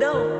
daw.